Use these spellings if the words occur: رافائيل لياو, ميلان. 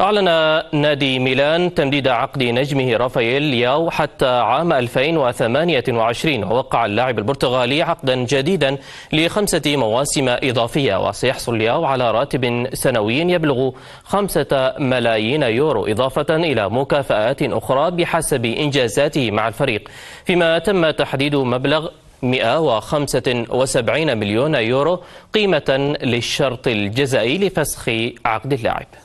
أعلن نادي ميلان تمديد عقد نجمه رافائيل لياو حتى عام 2028، ووقع اللاعب البرتغالي عقدا جديدا ل5 مواسم إضافية، وسيحصل لياو على راتب سنوي يبلغ 5 ملايين يورو، إضافة إلى مكافآت أخرى بحسب إنجازاته مع الفريق، فيما تم تحديد مبلغ 175 مليون يورو قيمة للشرط الجزائي لفسخ عقد اللاعب.